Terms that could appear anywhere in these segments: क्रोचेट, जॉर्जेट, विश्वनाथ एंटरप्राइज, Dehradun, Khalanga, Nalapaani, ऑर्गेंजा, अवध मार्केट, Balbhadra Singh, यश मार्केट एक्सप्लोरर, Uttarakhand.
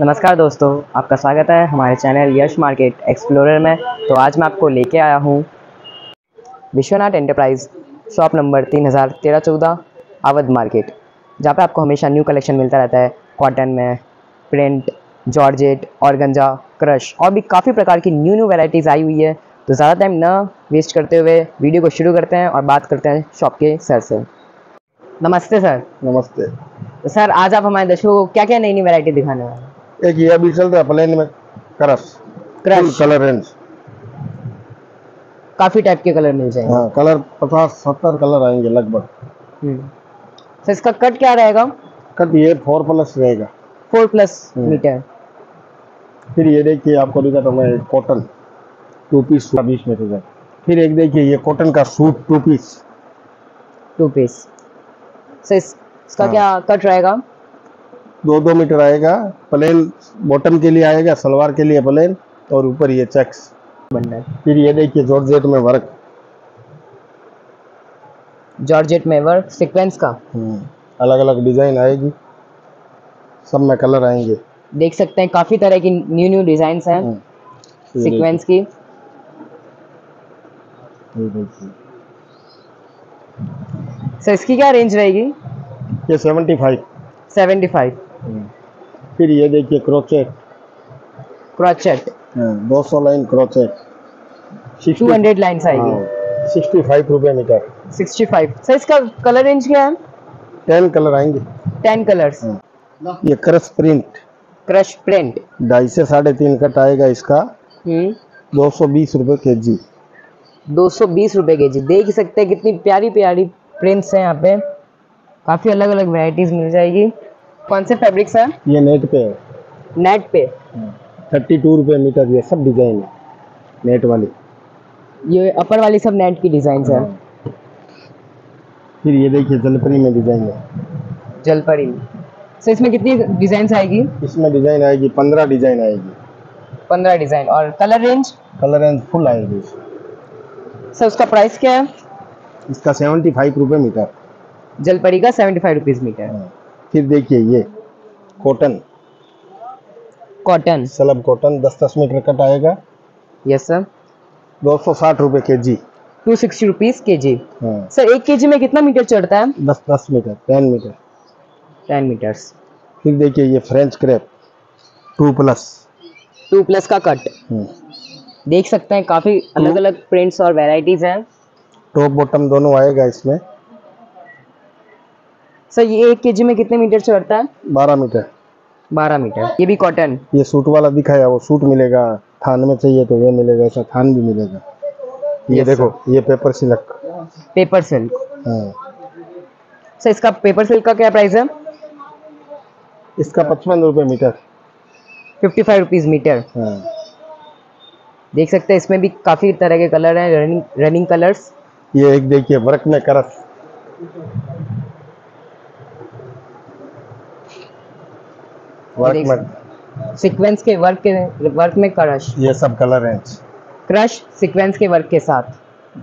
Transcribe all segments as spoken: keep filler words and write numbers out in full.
नमस्कार दोस्तों, आपका स्वागत है हमारे चैनल यश मार्केट एक्सप्लोरर में। तो आज मैं आपको लेके आया हूँ विश्वनाथ एंटरप्राइज शॉप नंबर तीन हज़ार तेरह चौदह अवध मार्केट, जहाँ पे आपको हमेशा न्यू कलेक्शन मिलता रहता है। कॉटन में प्रिंट, जॉर्जेट, ऑर्गेंजा, क्रश और भी काफ़ी प्रकार की न्यू न्यू वेराइटीज़ आई हुई है। तो ज़्यादा टाइम ना वेस्ट करते हुए वीडियो को शुरू करते हैं और बात करते हैं शॉप के सर से। नमस्ते सर। नमस्ते। तो सर, आज आप हमारे दर्शकों को क्या क्या नई नई वेराइटी दिखाने वाले हैं? एक ये अभी चल रहा है प्लेन में क्रश क्रश कलर रेंज, काफी टाइप के कलर मिल जाएंगे। हाँ, कलर पचास सत्तर कलर आएंगे लगभग। तो इसका कट क्या रहेगा? कट ये फोर प्लस रहेगा, फोर प्लस मीटर। फिर ये देखिए, आपको दिखा तो मैं कॉटन टू पीस बीस में रहेगा। फिर एक देखिए ये कॉटन का suit two piece two piece sir, इसका हाँ। क्या कट रहेगा? दो दो मीटर आएगा। प्लेन बॉटम के लिए आएगा, सलवार के लिए प्लेन, और ऊपर ये चेक्स बनना है। फिर ये देखिए जॉर्जेट में वर्क, जॉर्जेट में वर्क सीक्वेंस का अलग अलग डिजाइन आएगी, सब में कलर आएंगे। देख सकते हैं काफी तरह की न्यू न्यू डिजाइन्स हैं सीक्वेंस की। सर, इसकी क्या रेंज रहेगी? ये सेवेंटी फाइव सेवेंटी फाइव। फिर ये देखिए क्रोचेट क्रोचेट दो सौ लाइन क्रोचेट दो सौ लाइन्स आएगी, सिक्सटी फाइव रुपये मीटर, सिक्सटी फाइव। सर, इसका कलर रेंज क्या है? टेन कलर आएंगे, टेन कलर्स। ये क्रश प्रिंट क्रश प्रिंट ढाई से साढ़े तीन कट आएगा इसका, दो सौ बीस रुपये के जी, दो सौ बीस रुपये के जी। देख सकते हैं कितनी प्यारी प्यारी प्रिंट्स हैं यहाँ पे, काफी अलग अलग वैरायटीज मिल जाएगी। कौन से फैब्रिक सर? ये नेट पे है, नेट पे थर्टी टू रुपये मीटर। ये सब डिजाइन है नेट वाली, ये अपर वाली सब नेट की डिजाइन है। फिर ये देखिए जलपरी में डिजाइन है, जलपरी। सर, इसमें कितनी डिजाइन आएगी? इसमें डिजाइन आएगी पंद्रह डिजाइन आएगी, पंद्रह डिजाइन। और colour range? Colour range full आएगी। सर, उसका प्राइस क्या है? इसका सेवेंटी फाइव रुपये मीटर, जलपरी का सेवेंटी फाइव रुपीज मीटर। फिर देखिए ये कॉटन कॉटन स्लब कॉटन दस दस मीटर कट आएगा। यस सर, दो सौ साठ रुपये के जी, टू सिक्सटी रुपीज के जी। सर, एक के जी में कितना मीटर चढ़ता है? दस दस metre, ten metre, ten metres. फिर देखिए ये French crepe two plus two plus का कट। देख सकते हैं काफी अलग अलग प्रिंट्स और वेराइटीज हैं, टॉप बॉटम दोनों आएगा इसमें। सर, ये एक केजी में कितने मीटर चढ़ता है? बारह मीटर, बारह मीटर। ये भी कॉटन, ये सूट वाला दिखाया, वो सूट मिलेगा। थान में चाहिए तो ये मिलेगा, ऐसा थान भी मिलेगा। ये देखो ये paper silk, paper silk. Sir, इसका पेपर सिल्क का क्या प्राइस है? इसका पचपन रुपये metre, fifty five rupees metre. देख सकते हैं इसमें भी काफी तरह के कलर हैं, रनिंग रनिंग कलर्स। ये एक देखिए वर्क में करस, वर्क में सीक्वेंस के वर्क के वर्क में क्रश। ये सब कलर हैं क्रश सीक्वेंस के वर्क के साथ।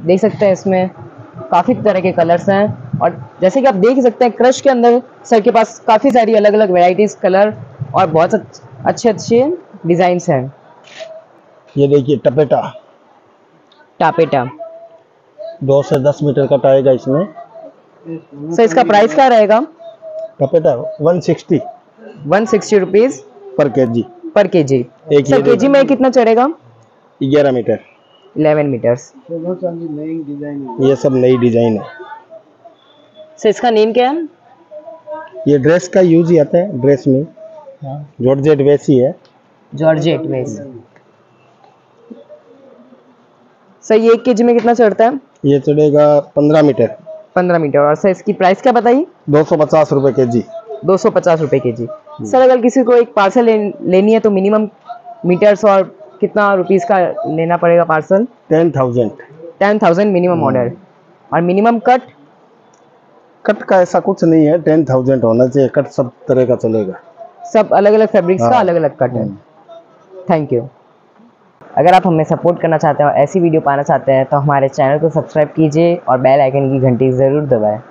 देख सकते हैं इसमें काफ़ी तरह के कलर्स हैं, और जैसे कि आप देख सकते हैं क्रश के अंदर सर के पास काफ़ी सारी अलग अलग वेराइटीज़, कलर और बहुत अच्छे अच्छे डिज़ाइंस हैं। ये देखिए टपेटा टापेटा दो से दस मीटर कट आएगा इसमें। सर, इसका प्राइस क्या रहेगा? Taffeta one sixty one sixty rupees per KG, per KG. Sir, KG में कितना चढ़ेगा? ग्यारह मीटर, इलेवन मीटर्स। ये सब नई डिजाइन है। सर, इसका नेम क्या है? ये ड्रेस का यूज ही आता है, ड्रेस में जॉर्जेट वैसी है, जॉर्जेट वैसी। सर, ये एक केजी में कितना चढ़ता है? ये चढ़ेगा पंद्रह मीटर, पंद्रह मीटर। और सर, इसकी प्राइस क्या बताइए? दो सौ पचास रुपये के जी, दो सौ पचास रुपये के जी। सर, अगर किसी को एक पार्सल ले, लेनी है तो मिनिमम मीटर्स और कितना रुपीस का लेना पड़ेगा parcel? Ten thousand ten thousand minimum order. और मिनिमम कट? कट का ऐसा कुछ नहीं है, टेन थाउजेंड होना चाहिए। कट सब तरह का चलेगा, सब अलग अलग फैब्रिक्स का अलग अलग कट है। Thank you. अगर आप हमें सपोर्ट करना चाहते हैं और ऐसी वीडियो पाना चाहते हैं तो हमारे चैनल को सब्सक्राइब कीजिए और बेल आइकन की घंटी ज़रूर दबाएँ।